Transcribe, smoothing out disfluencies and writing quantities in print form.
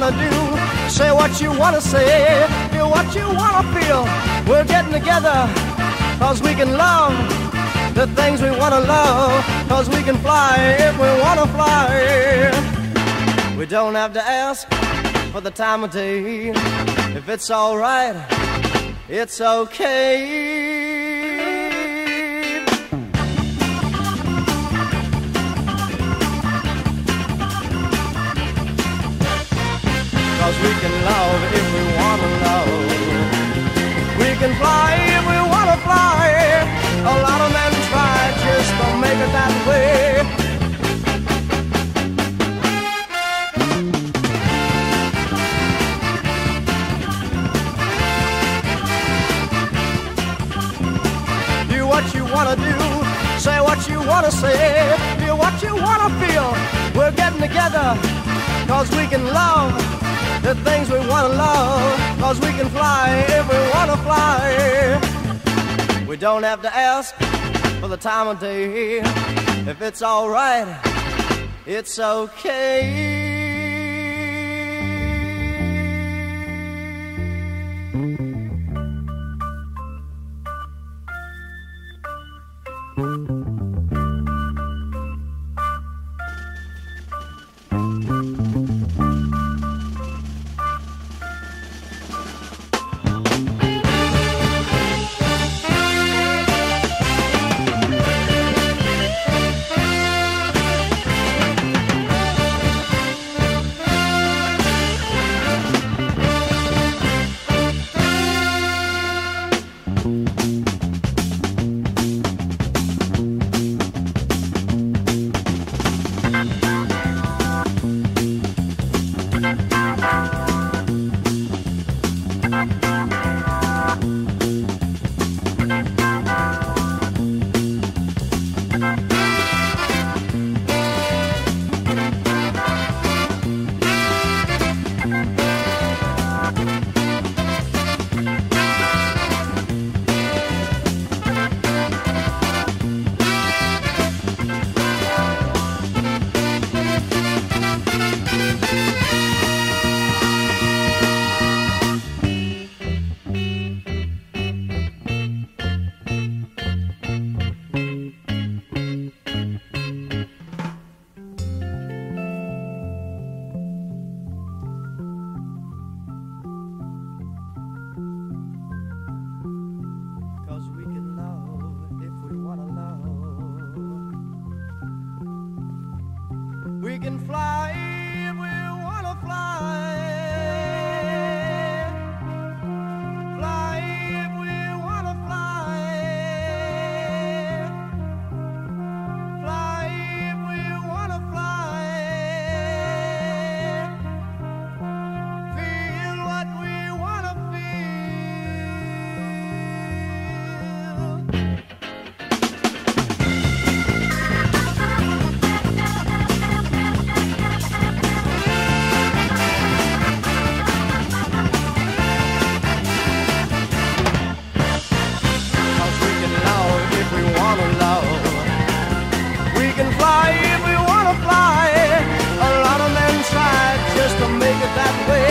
wanna do, say what you wanna say, feel what you wanna feel. We're getting together, cause we can love the things we wanna love, cause we can fly if we wanna fly. We don't have to ask for the time of day. If it's alright, it's okay. Cause we can love if we wanna love, we can fly if we wanna fly. A lot of men try, just don't make it that way. Do what you wanna do, say what you wanna say, feel what you wanna feel. We're getting together, cause we can love the things we wanna love, cause we can fly if we wanna fly. We don't have to ask for the time of day. If it's alright, it's okay. We can fly if we wanna fly, fly if we wanna fly, fly if we wanna fly, feel what we wanna feel. That way.